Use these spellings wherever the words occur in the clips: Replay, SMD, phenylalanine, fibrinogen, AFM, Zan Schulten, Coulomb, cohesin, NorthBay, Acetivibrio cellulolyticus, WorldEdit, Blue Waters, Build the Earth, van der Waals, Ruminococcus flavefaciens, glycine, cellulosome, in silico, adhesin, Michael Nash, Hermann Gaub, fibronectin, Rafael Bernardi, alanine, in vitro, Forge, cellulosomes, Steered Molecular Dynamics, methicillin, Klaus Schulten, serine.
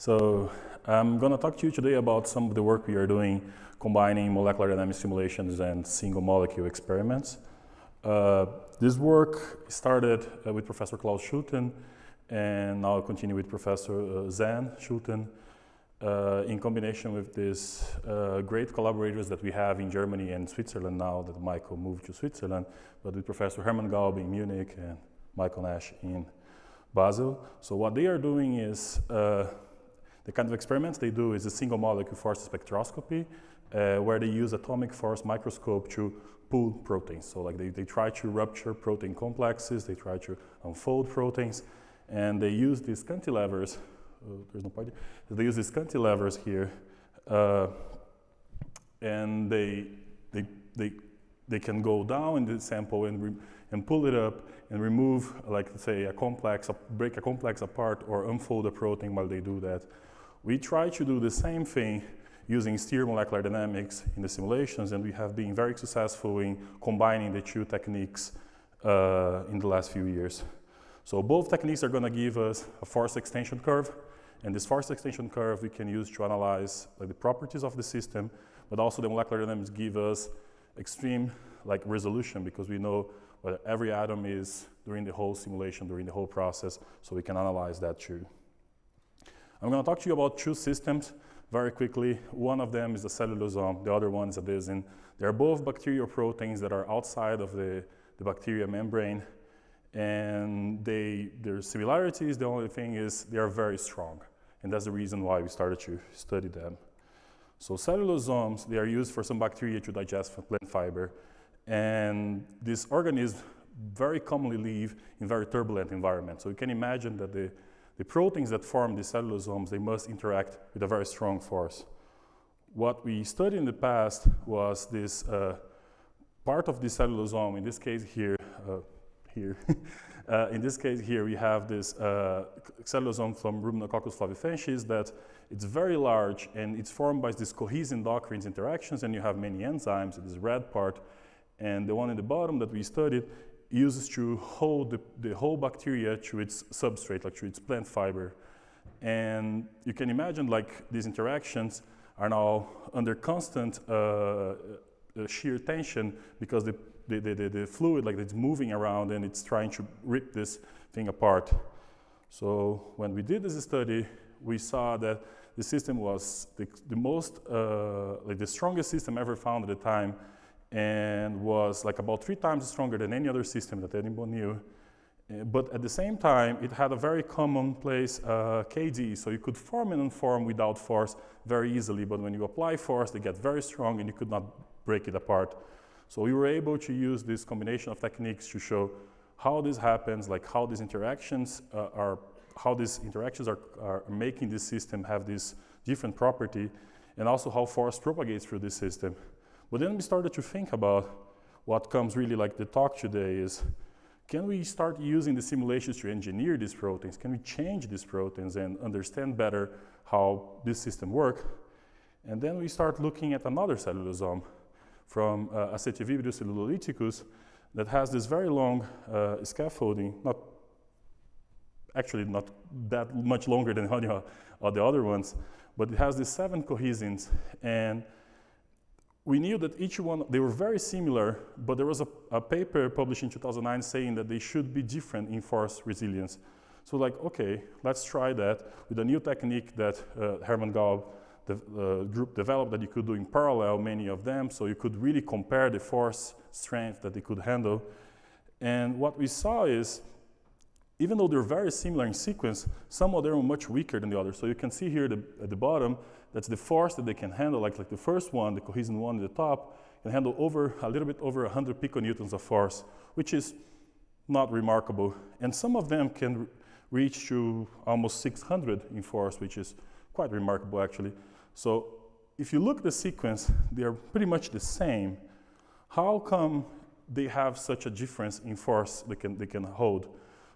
So I'm going to talk to you today about some of the work we are doing combining molecular dynamic simulations and single molecule experiments. This work started with Professor Klaus Schulten, and now I'll continue with Professor Zan Schulten in combination with these great collaborators that we have in Germany and Switzerland now that Michael moved to Switzerland, but with Professor Hermann Gaub in Munich and Michael Nash in Basel. So what they are doing is the kind of experiments they do is a single molecule force spectroscopy where they use atomic force microscope to pull proteins. So like they try to rupture protein complexes, they try to unfold proteins, and they use these cantilevers. There's no point. They use these cantilevers here, and they can go down in the sample and pull it up and remove, like say, a complex, break a complex apart or unfold a protein while they do that. We try to do the same thing using steered molecular dynamics in the simulations, and we have been very successful in combining the two techniques in the last few years. So both techniques are gonna give us a force extension curve, and this force extension curve we can use to analyze like the properties of the system, but also the molecular dynamics give us extreme like resolution, because we know whether every atom is during the whole simulation, during the whole process, so we can analyze that too. I'm gonna talk to you about two systems very quickly. One of them is the cellulosome, the other one is a desin. They're both bacterial proteins that are outside of the bacteria membrane, and their similarities, the only thing is they are very strong, and that's the reason why we started to study them. So cellulosomes, they are used for some bacteria to digest plant fiber, and these organisms very commonly live in very turbulent environments. So you can imagine that the proteins that form the cellulosomes, they must interact with a very strong force. What we studied in the past was this part of the cellulosome. In this case here, in this case here, we have this cellulosome from Ruminococcus flavefaciens that it's very large and it's formed by these cohesive endocrine interactions, and you have many enzymes in this red part, and the one in the bottom that we studied uses to hold the whole bacteria to its substrate, like to its plant fiber. And you can imagine like these interactions are now under constant shear tension, because the fluid, like it's moving around and it's trying to rip this thing apart. So when we did this study, we saw that the system was the strongest system ever found at the time, and was like about 3 times stronger than any other system that anyone knew. But at the same time, it had a very commonplace KD, so you could form and unform without force very easily, but when you apply force, they get very strong and you could not break it apart. So we were able to use this combination of techniques to show how this happens, like how these interactions are making this system have this different property, and also how force propagates through this system. But then we started to think about what comes really like the talk today is, can we start using the simulations to engineer these proteins? Can we change these proteins and understand better how this system works? And then we start looking at another cellulosome from Acetivibrio cellulolyticus that has this very long scaffolding, not that much longer than the other ones, but it has these 7 cohesins, and we knew that each one, they were very similar, but there was a paper published in 2009 saying that they should be different in force resilience. So like, okay, let's try that with a new technique that Hermann Gaub, the group developed, that you could do in parallel many of them, so you could really compare the force strength that they could handle. And what we saw is, even though they're very similar in sequence, some of them are much weaker than the others. So you can see here at the bottom, that's the force that they can handle, like the first one, the cohesive one at the top, can handle a little bit over 100 piconewtons of force, which is not remarkable. And some of them can reach to almost 600 in force, which is quite remarkable actually. So if you look at the sequence, they are pretty much the same. How come they have such a difference in force they can hold?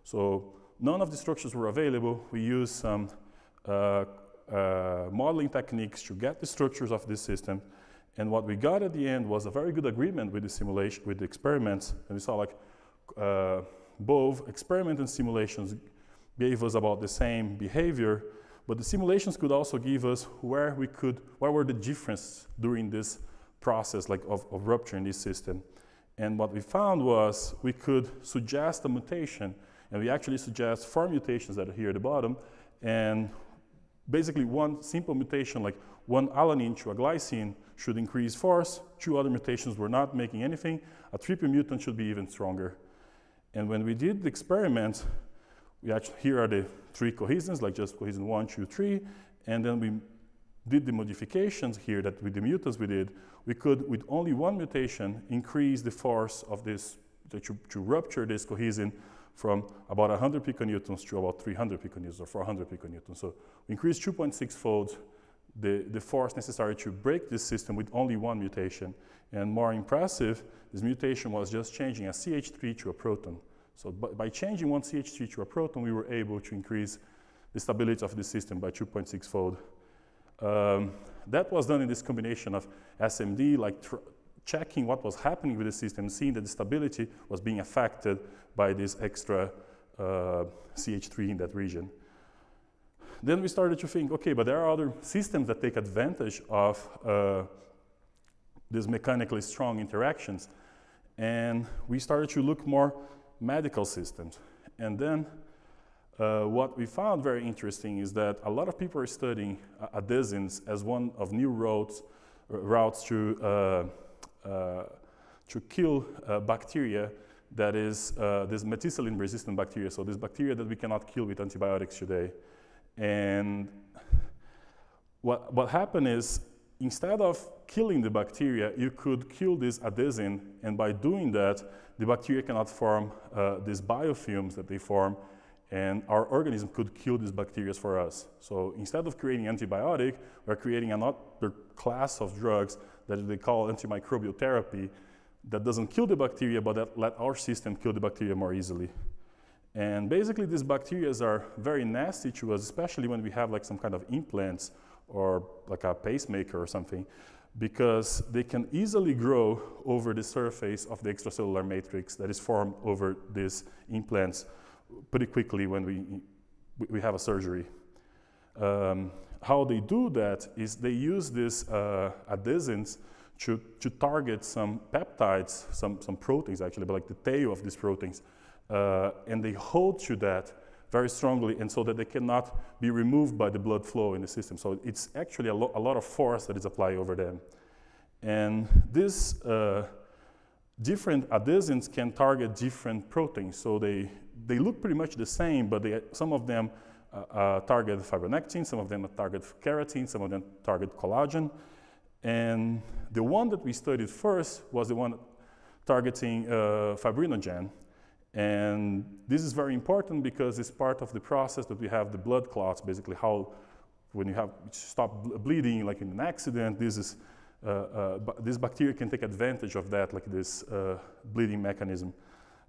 So none of the structures were available. We used some modeling techniques to get the structures of this system, and what we got at the end was a very good agreement with the simulation, with the experiments, and we saw like both experiment and simulations gave us about the same behavior, But the simulations could also give us where we could, what were the differences during this process like of rupture in this system. And what we found was we could suggest a mutation, and we actually suggest 4 mutations that are here at the bottom, and basically one simple mutation, like one alanine to a glycine, should increase force, 2 other mutations were not making anything, a triple mutant should be even stronger. And when we did the experiments, we actually, here are the 3 cohesions, like just cohesion 1, 2, 3, and then we did the modifications here that with the mutants we did, we could, with only 1 mutation, increase the force of this, to rupture this cohesion from about 100 piconewtons to about 300 piconewtons or 400 piconewtons. So we increased 2.6 fold the force necessary to break this system with only 1 mutation. And more impressive, this mutation was just changing a CH3 to a proton. So by changing one CH3 to a proton, we were able to increase the stability of the system by 2.6 fold. That was done in this combination of SMD, like checking what was happening with the system, seeing that the stability was being affected by this extra CH3 in that region. Then we started to think, okay, but there are other systems that take advantage of these mechanically strong interactions. And we started to look more medical systems. And then what we found very interesting is that a lot of people are studying adhesins as one of new routes to kill bacteria that is this methicillin resistant bacteria. So this bacteria that we cannot kill with antibiotics today. And what happened is, instead of killing the bacteria, you could kill this adhesin, and by doing that, the bacteria cannot form these biofilms that they form, and our organism could kill these bacteria for us. So instead of creating antibiotic, we're creating another class of drugs that they call antimicrobial therapy that doesn't kill the bacteria, but that let our system kill the bacteria more easily. And basically, these bacteria are very nasty to us, especially when we have like some kind of implants or like a pacemaker or something, because they can easily grow over the surface of the extracellular matrix that is formed over these implants pretty quickly when we have a surgery. How they do that is they use these adhesins to target some peptides, some proteins actually, but like the tail of these proteins, and they hold to that very strongly, and so that they cannot be removed by the blood flow in the system. So it's actually a lot of force that is applied over them. And these different adhesins can target different proteins. So they look pretty much the same, but some of them target fibronectin, some of them target keratin, some of them target collagen. And the one that we studied first was the one targeting fibrinogen. And this is very important because it's part of the process that we have the blood clots, basically how when you have stop bleeding, like in an accident, this bacteria can take advantage of that, like this bleeding mechanism.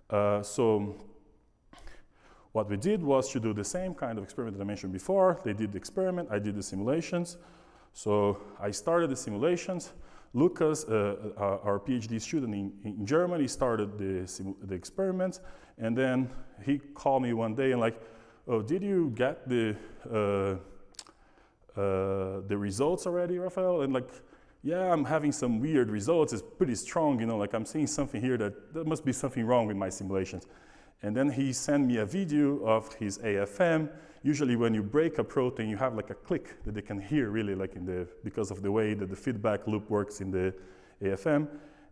So what we did was to do the same kind of experiment that I mentioned before. They did the experiment, I did the simulations. So I started the simulations. Lucas, our PhD student in Germany, started the experiment, and then he called me one day and like, oh, did you get the results already, Rafael? And like, yeah, I'm having some weird results. It's pretty strong, you know, like I'm seeing something here that there must be something wrong with my simulations. And then he sent me a video of his AFM. Usually when you break a protein, you have like a click that they can hear really like because of the way that the feedback loop works in the AFM.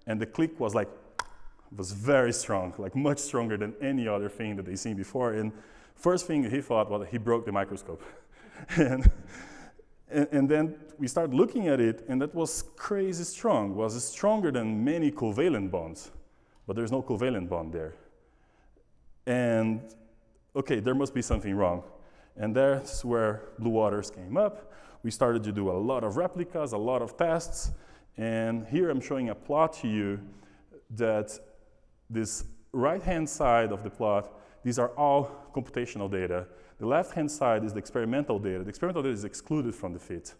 And the click was like, was very strong, like much stronger than any other thing that they've seen before. And first thing he thought, well, he broke the microscope. and then we started looking at it, and that was crazy strong. It was stronger than many covalent bonds, but there's no covalent bond there. And okay, there must be something wrong. And that's where Blue Waters came up. We started to do a lot of replicas, a lot of tests. And here I'm showing a plot to you that this right-hand side of the plot, these are all computational data. The left-hand side is the experimental data. The experimental data is excluded from the fit.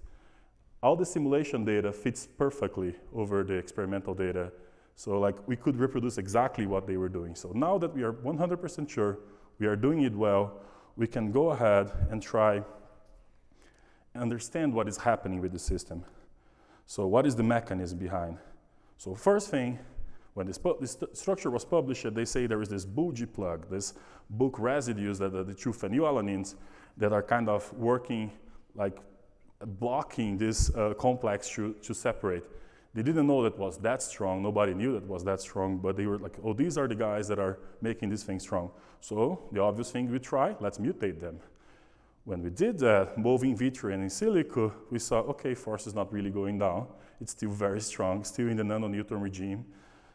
All the simulation data fits perfectly over the experimental data. So like we could reproduce exactly what they were doing. So now that we are 100% sure we are doing it well, we can go ahead and try understand what is happening with the system. So what is the mechanism behind? So first thing, when this structure was published, they say there is this Golgi plug, this bulk residues that are the two phenylalanines that are kind of working, like blocking this complex to separate. They didn't know that was that strong. Nobody knew that was that strong, but they were like, oh, these are the guys that are making this thing strong. So the obvious thing we try, let's mutate them. When we did that, both in vitro and in silico, we saw, okay, force is not really going down. It's still very strong, still in the nanonewton regime,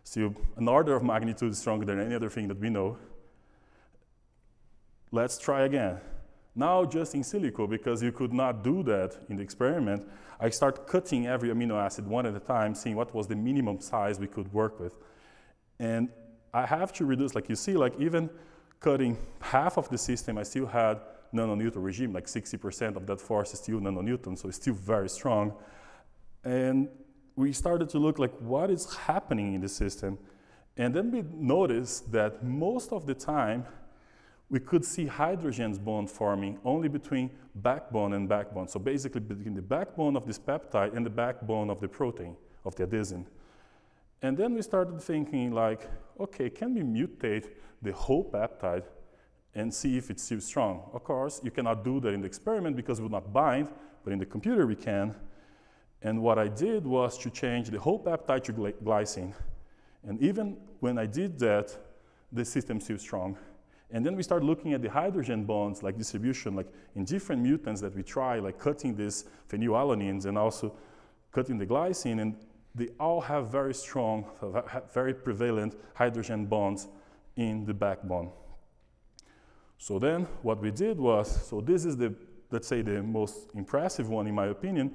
still an order of magnitude stronger than any other thing that we know. Let's try again. Now just in silico, because you could not do that in the experiment, I start cutting every amino acid one at a time, seeing what was the minimum size we could work with. And I have to reduce, like you see, like even cutting half of the system, I still had nanonewton regime, like 60% of that force is still nanonewton, so it's still very strong. And we started to look like what is happening in the system. And then we noticed that most of the time, we could see hydrogens bond forming only between backbone and backbone. So basically between the backbone of this peptide and the backbone of the protein, of the adenosine. And then we started thinking like, okay, can we mutate the whole peptide and see if it's still strong? Of course, you cannot do that in the experiment because it will not bind, but in the computer we can. And what I did was to change the whole peptide to glycine. And even when I did that, the system's still strong. And then we start looking at the hydrogen bonds, like distribution, like in different mutants that we try, like cutting these phenylalanines and also cutting the glycine, and they all have very strong, very prevalent hydrogen bonds in the backbone. So then what we did was, so this is the, let's say the most impressive one in my opinion.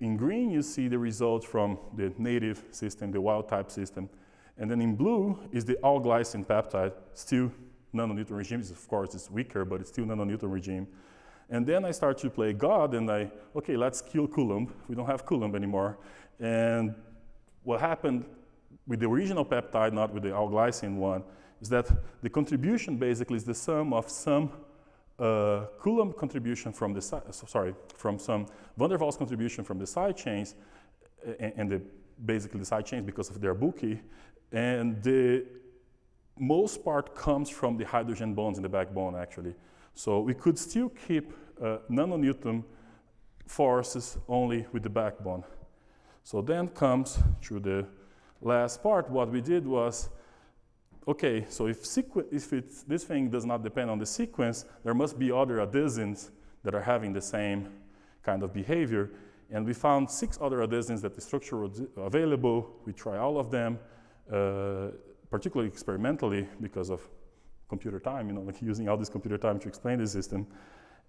In green you see the result from the native system, the wild type system. And then in blue is the all glycine peptide, still nanonewton regime. Of course, it's weaker, but it's still nanonewton regime. And then I start to play God, and okay, let's kill Coulomb. We don't have Coulomb anymore. And what happened with the original peptide, not with the all-glycine one, is that the contribution basically is the sum of some Coulomb contribution from the from some van der Waals contribution from the side chains, and basically the side chains because of their bulky, and the most part comes from the hydrogen bonds in the backbone, actually. So we could still keep nanonewton forces only with the backbone. So then comes to the last part. What we did was, okay, so if this thing does not depend on the sequence, there must be other adenosines that are having the same kind of behavior. And we found 6 other adenosines that the structure was available. We try all of them. Particularly experimentally because of computer time, you know, like using all this computer time to explain the system.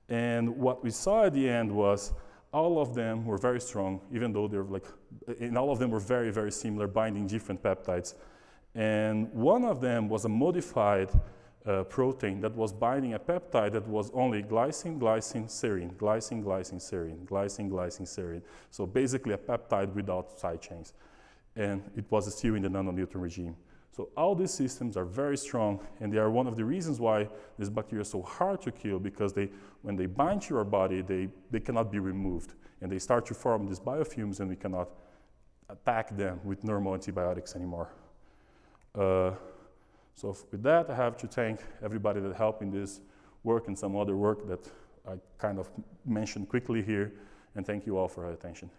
And what we saw at the end was all of them were very strong, even though they're like, and all of them were very, very similar, binding different peptides. And one of them was a modified protein that was binding a peptide that was only glycine, glycine, serine, glycine, glycine, serine, glycine, glycine, serine. So basically a peptide without side chains. And it was still in the nanonewton regime. So all these systems are very strong, and they are one of the reasons why these bacteria are so hard to kill, because when they bind to your body, they cannot be removed. And they start to form these biofilms, and we cannot attack them with normal antibiotics anymore. So with that, I have to thank everybody that helped in this work and some other work that I kind of mentioned quickly here. And thank you all for your attention.